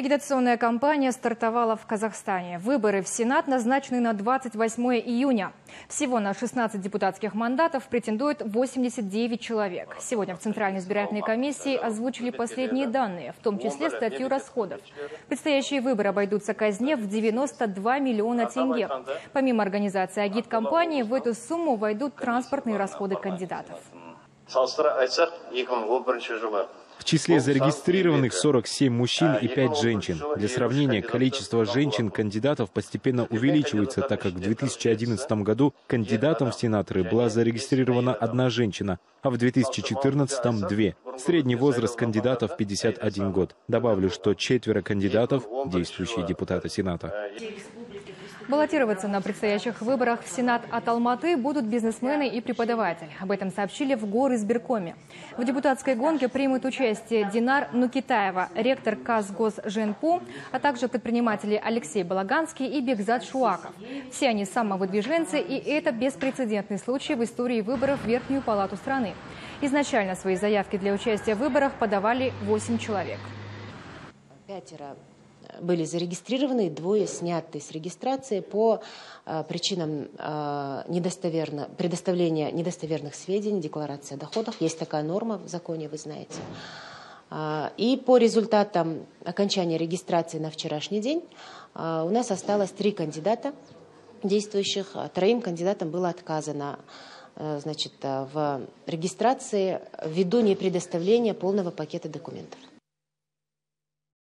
Агитационная кампания стартовала в Казахстане. Выборы в Сенат назначены на 28 июня. Всего на 16 депутатских мандатов претендует 89 человек. Сегодня в Центральной избирательной комиссии озвучили последние данные, в том числе статью расходов. Предстоящие выборы обойдутся казне в 92 миллиона тенге. Помимо организации агиткампании, в эту сумму войдут транспортные расходы кандидатов. В числе зарегистрированных 47 мужчин и 5 женщин. Для сравнения, количество женщин-кандидатов постепенно увеличивается, так как в 2011 году кандидатом в сенаторы была зарегистрирована одна женщина, а в 2014 – две. Средний возраст кандидатов – 51 год. Добавлю, что четверо кандидатов – действующие депутаты Сената. Баллотироваться на предстоящих выборах в Сенат от Алматы будут бизнесмены и преподаватели. Об этом сообщили в горизбиркоме. В депутатской гонке примут участие Динар Нукитаева, ректор КазГосЖенПУ, а также предприниматели Алексей Балаганский и Бегзат Шуаков. Все они самовыдвиженцы, и это беспрецедентный случай в истории выборов в Верхнюю Палату страны. Изначально свои заявки для участия в выборах подавали 8 человек. Пятеро были зарегистрированы, двое сняты с регистрации по причинам предоставления недостоверных сведений, декларации о доходах. Есть такая норма в законе, вы знаете. И по результатам окончания регистрации на вчерашний день у нас осталось 3 кандидата действующих. 3 кандидатам было отказано, значит, в регистрации ввиду непредоставления полного пакета документов.